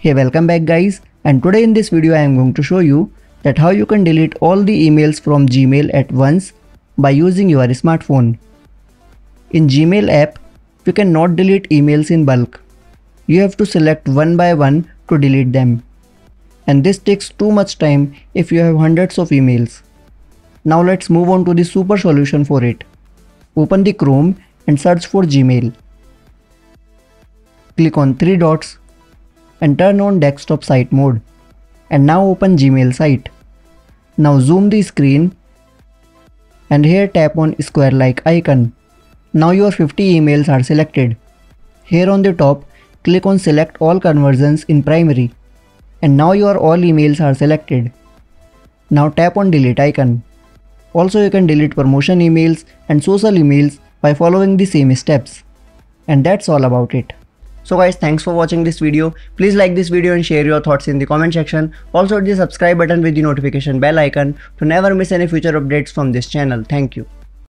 Hey, welcome back guys, and today in this video I am going to show you that how you can delete all the emails from Gmail at once by using your smartphone. In Gmail app, you cannot delete emails in bulk. You have to select one by one to delete them. And this takes too much time if you have hundreds of emails. Now let's move on to the super solution for it. Open the Chrome and search for Gmail. Click on three dots and turn on desktop site mode, and now open Gmail site. Now zoom the screen and here tap on square like icon. Now your 50 emails are selected. Here on the top, click on select all conversions in primary, and now your all emails are selected. Now tap on delete icon. Also, you can delete promotion emails and social emails by following the same steps. And that's all about it. So guys, thanks for watching this video. Please like this video and share your thoughts in the comment section. Also hit the subscribe button with the notification bell icon to never miss any future updates from this channel. Thank you.